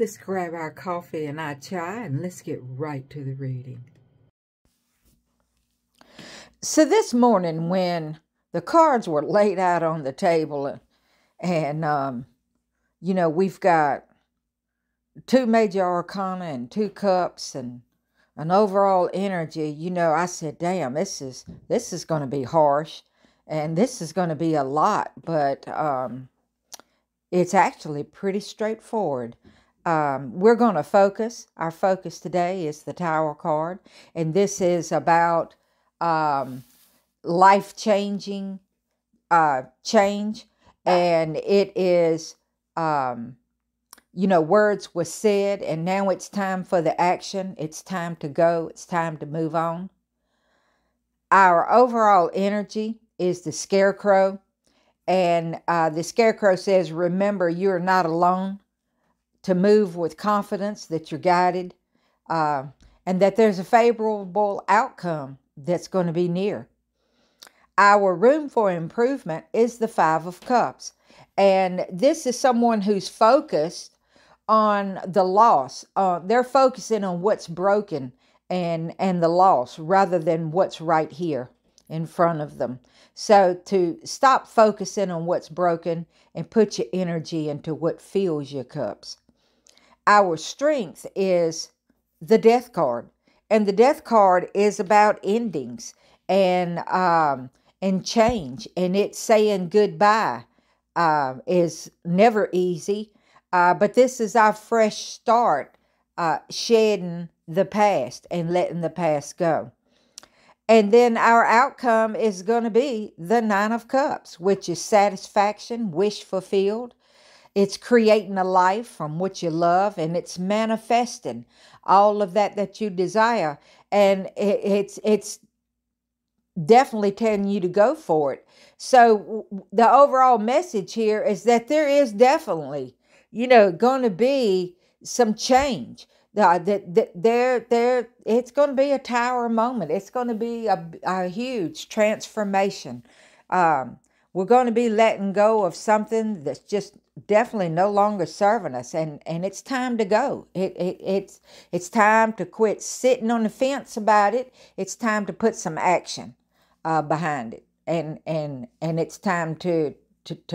Let's grab our coffee and our chai and let's get right to the reading. So this morning when the cards were laid out on the table and you know, we've got two major arcana and two cups and an overall energy, you know, I said, damn, this is going to be harsh and this is going to be a lot, but it's actually pretty straightforward. We're going to focus. Our focus today is the Tower card, and this is about life-changing change, and it is, you know, words were said, and now it's time for the action. It's time to go. It's time to move on. Our overall energy is the Scarecrow, and the Scarecrow says, remember, you're not alone. To move with confidence that you're guided, and that there's a favorable outcome that's going to be near. Our room for improvement is the Five of Cups. And this is someone who's focused on the loss. They're focusing on what's broken and the loss rather than what's right here in front of them. So to stop focusing on what's broken and put your energy into what fills your cups. Our strength is the Death card, and the Death card is about endings and change, and it's saying goodbye is never easy, but this is our fresh start, shedding the past and letting the past go. And then our outcome is going to be the Nine of Cups, which is satisfaction, wish fulfilled. It's creating a life from what you love, and it's manifesting all of that you desire. And it's definitely telling you to go for it. So the overall message here is that there is definitely, you know, going to be some change. It's going to be a Tower moment. It's going to be a huge transformation. We're going to be letting go of something that's just definitely no longer serving us, and it's time to go. It's time to quit sitting on the fence about it. It's time to put some action behind it, and it's time to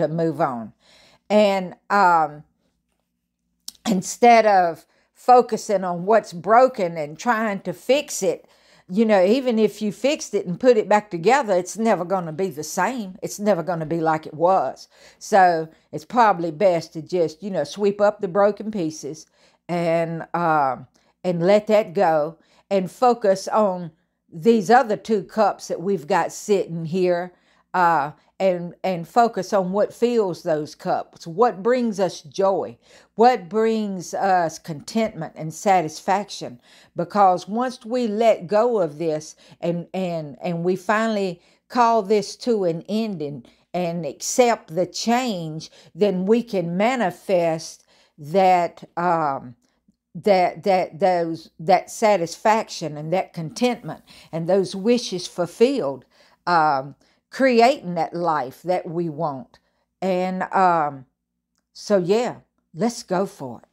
move on. And instead of focusing on what's broken and trying to fix it, you know, even if you fixed it and put it back together, it's never going to be the same. It's never going to be like it was. So it's probably best to just, you know, sweep up the broken pieces and let that go and focus on these other two cups that we've got sitting here, and focus on what fills those cups, what brings us joy, what brings us contentment and satisfaction. Because once we let go of this and we finally call this to an end and accept the change, then we can manifest that that satisfaction and that contentment and those wishes fulfilled. Creating that life that we want. And so yeah, let's go for it.